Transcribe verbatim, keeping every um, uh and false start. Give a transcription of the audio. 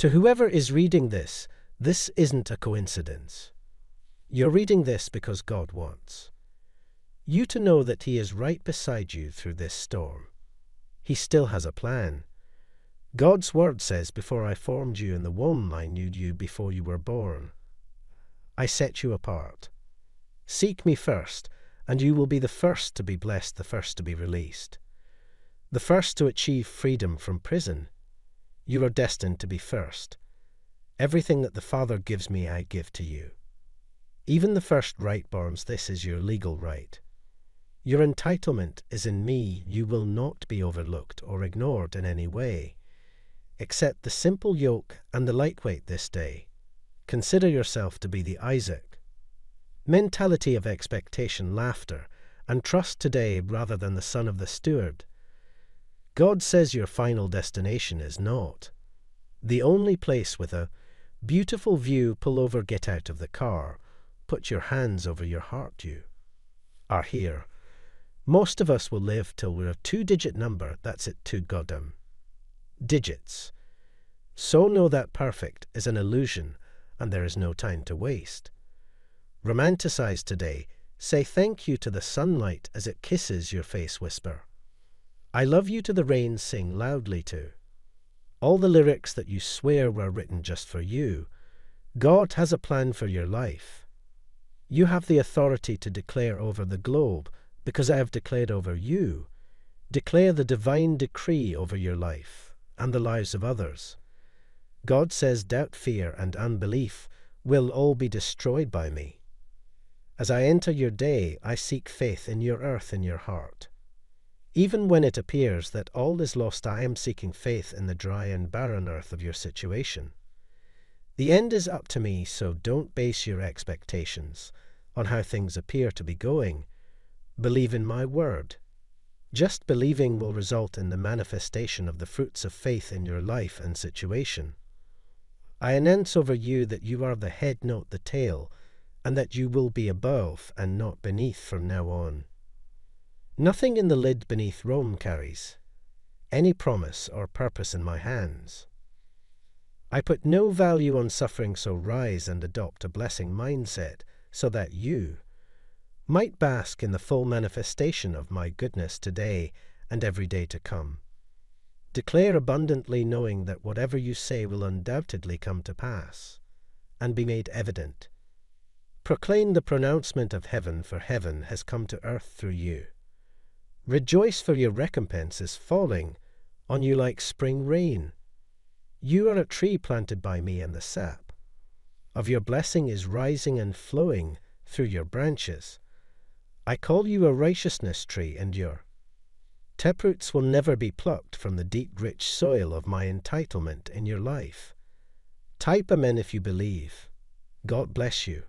To whoever is reading this, this isn't a coincidence. You're reading this because God wants you to know that He is right beside you through this storm. He still has a plan. God's word says, "Before I formed you in the womb, I knew you before you were born. I set you apart. Seek me first, and you will be the first to be blessed, the first to be released, the first to achieve freedom from prison. You are destined to be first. Everything that the Father gives me, I give to you. Even the first rightborns, this is your legal right. Your entitlement is in me. You will not be overlooked or ignored in any way. Accept the simple yoke and the light weight this day. Consider yourself to be the Isaac." Mentality of expectation, laughter, and trust today rather than the son of the steward. God says your final destination is not the only place with a beautiful view. Pull over, get out of the car, put your hands over your heart. You are here. Most of us will live till we're a two-digit number. That's it, two goddamn digits. So know that perfect is an illusion and there is no time to waste. Romanticize today. Say thank you to the sunlight as it kisses your face. Whisper, "I love you" to the rain. Sing loudly to all the lyrics that you swear were written just for you. God has a plan for your life. You have the authority to declare over the globe, "Because I have declared over you." Declare the divine decree over your life and the lives of others. God says doubt, fear, and unbelief will all be destroyed by me. As I enter your day, I seek faith in your earth, in your heart. Even when it appears that all is lost, I am seeking faith in the dry and barren earth of your situation. The end is up to me, so don't base your expectations on how things appear to be going. Believe in my word. Just believing will result in the manifestation of the fruits of faith in your life and situation. I announce over you that you are the head, not the tail, and that you will be above and not beneath from now on. Nothing in the lid beneath Rome carries any promise or purpose in my hands. I put no value on suffering, so rise and adopt a blessing mindset so that you might bask in the full manifestation of my goodness today and every day to come. Declare abundantly, knowing that whatever you say will undoubtedly come to pass and be made evident. Proclaim the pronouncement of heaven, for heaven has come to earth through you. Rejoice, for your recompense is falling on you like spring rain. You are a tree planted by me, and the sap of your blessing is rising and flowing through your branches. I call you a righteousness tree, and your taproots will never be plucked from the deep, rich soil of my entitlement in your life. Type amen if you believe. God bless you.